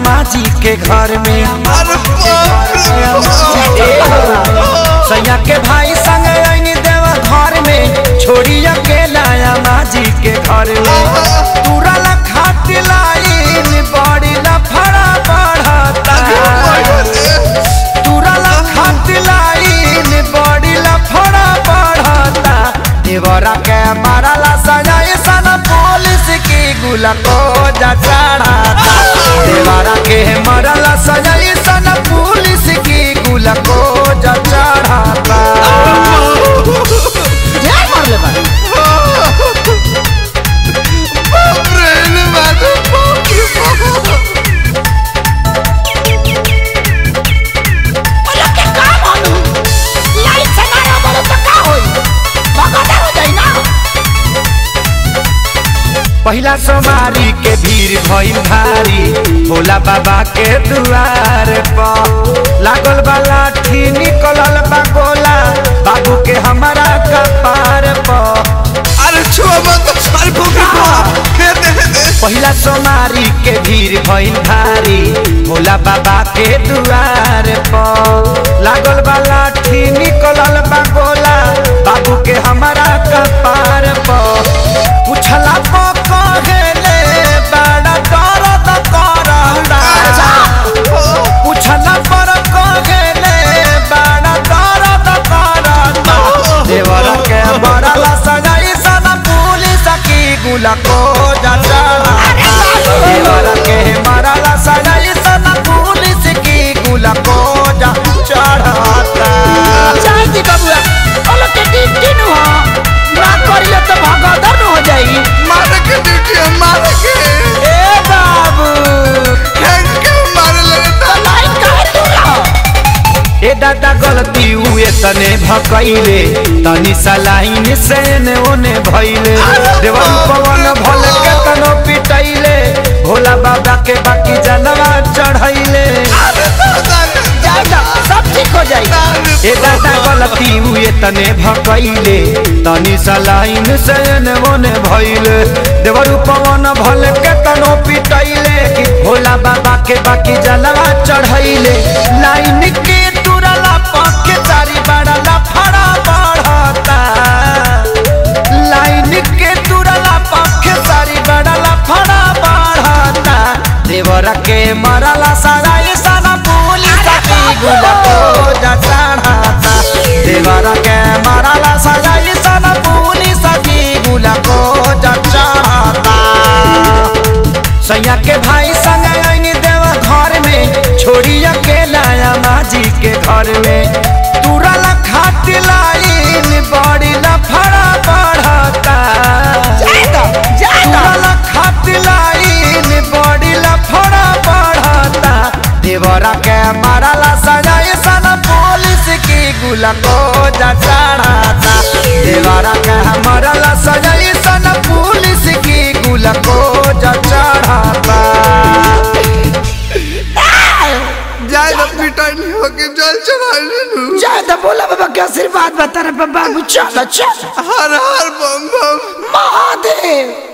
श्यामा जी के घर में सैया के भाई संग देवा घर में छोड़ी अकेला श्यामा जी के घर में पूरा लखाती लाइन बड़ी लफड़ा बढ़ता पूरा लखाती लाइन बड़ी लफड़ा बढ़ता देवरा के माराला सजाए सन पुलिस की गुला को जड़ा देवरा के माराला सजाए सन पुलिस की गुला को पहिला सोमारी के भीड़ भइल भारी भोला बाबा के दुआर पर लागल वाला थी निकलल बा गोला बाबू के हमारा कपार पर अरे छुआ मत अरे भूखी दे दे दे। पहिला सोमारी के भीड़ भइल भारी भोला बाबा के दुआर पर लागल वाला थी निकलल बा गोला बाबू के हमारा कपार पर पूछला गुला को देवरा के माराला सजाई सना पुलिस की गुला को जा चढ़ाता चाहती बबुआ ओला के टीटी न हो ना करियो तो भगदड़ हो जाई मार के टीटी मार के ए बाबू थैंक यू मार लगता लाइन काहे तुला ए दादा गलती हुए तने भकइले तनी सलाइन से ने ओने भइले देवा बाबा के बाकी जनवा चढ़ाइले सब ठीक हो जाई ए दादा गलती हुए तने भकइले तनी सलाइन से ओने भइले देवरू पवन भल के तनो पिटइले भोला बाबा के बाकी जनवा चढ़ाइले लाइन के तुरला पक के चारी बड़ा लफड़ा बढ़ता लाइन के तुरला पक के चारी बड़ा लफड़ा देवरा के माराला सजाई सना पुलिस की गुला को जा चढ़ाता देवरा के माराला सजाई सना पुलिस की गुला को जा चढ़ाता सैया के भाई संग आईनी देवा घर में छोड़ी अकेला श्यामा जी के घर में तुरा लखाती लाइन बड़ी लफड़ा बढ़ता तुरा लखाती लाइन बड़ी लफड़ा बढ़ता देवरा के माराला सजाए सना पुलिस की गुला को जा चढ़ाता देवरा के माराला सजाए सना पुलिस की गुला को जा चढ़ाता जाए तो पिटाई होके जाए चढ़ाई जाए तो बोला बाबा क्या आशीर्वाद बता रहा बाबू चल चल हर हर बम बम महादेव।